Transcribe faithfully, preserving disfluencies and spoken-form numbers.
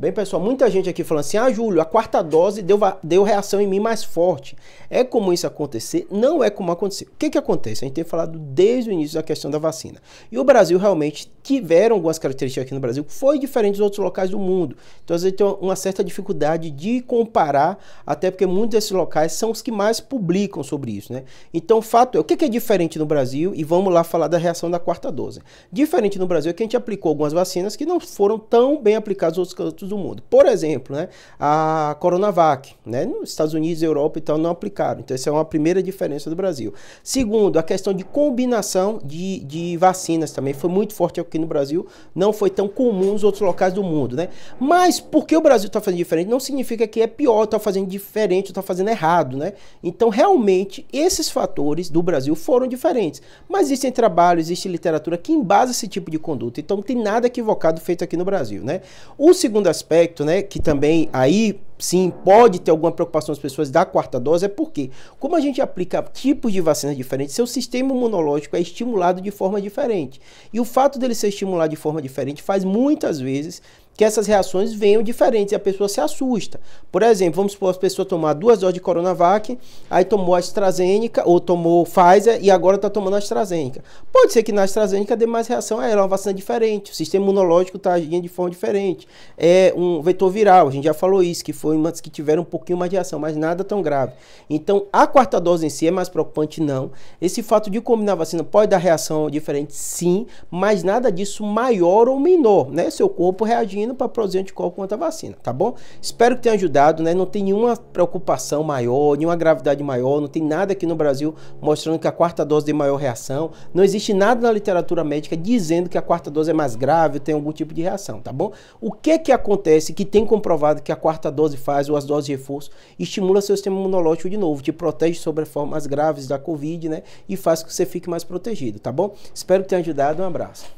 Bem, pessoal, muita gente aqui falando assim, ah, Júlio, a quarta dose deu, deu reação em mim mais forte. É comum isso acontecer? Não é comum acontecer. O que que acontece? A gente tem falado desde o início da questão da vacina. E o Brasil realmente tiveram algumas características aqui no Brasil que foi diferente dos outros locais do mundo. Então, às vezes, tem uma certa dificuldade de comparar, até porque muitos desses locais são os que mais publicam sobre isso, né? Então, o fato é, o que que é diferente no Brasil? E vamos lá falar da reação da quarta dose. Diferente no Brasil é que a gente aplicou algumas vacinas que não foram tão bem aplicadas nos outros cantos do mundo. Por exemplo, né, a Coronavac, né, nos Estados Unidos, Europa e tal, não aplicaram. Então, essa é uma primeira diferença do Brasil. Segundo, a questão de combinação de, de vacinas também foi muito forte aqui no Brasil, não foi tão comum nos outros locais do mundo, né? Mas porque o Brasil está fazendo diferente, não significa que é pior, está fazendo diferente, está fazendo errado, né? Então, realmente, esses fatores do Brasil foram diferentes. Mas existem trabalhos, existe literatura que embasa esse tipo de conduta. Então, não tem nada equivocado feito aqui no Brasil, né? O segundo aspecto, né, que também aí sim pode ter alguma preocupação das pessoas da quarta dose, é porque, como a gente aplica tipos de vacinas diferentes, seu sistema imunológico é estimulado de forma diferente. E o fato dele ser estimulado de forma diferente faz muitas vezes que essas reações venham diferentes e a pessoa se assusta. Por exemplo, vamos supor, a pessoa tomar duas doses de Coronavac, aí tomou a AstraZeneca, ou tomou Pfizer, e agora está tomando a AstraZeneca. Pode ser que na AstraZeneca dê mais reação a ela, é uma vacina diferente, o sistema imunológico está agindo de forma diferente. É um vetor viral, a gente já falou isso, que foi umas que tiveram um pouquinho mais de reação, mas nada tão grave. Então, a quarta dose em si é mais preocupante? Não. Esse fato de combinar a vacina pode dar reação diferente? Sim, mas nada disso maior ou menor, né? Seu corpo reagindo para produzir anticorpo contra a vacina, tá bom? Espero que tenha ajudado, né? Não tem nenhuma preocupação maior, nenhuma gravidade maior, não tem nada aqui no Brasil mostrando que a quarta dose tem maior reação, não existe nada na literatura médica dizendo que a quarta dose é mais grave, tem algum tipo de reação, tá bom? O que que acontece que tem comprovado que a quarta dose faz, ou as doses de reforço, estimula seu sistema imunológico de novo, te protege sobre formas graves da Covid, né? E faz com que você fique mais protegido, tá bom? Espero que tenha ajudado, um abraço.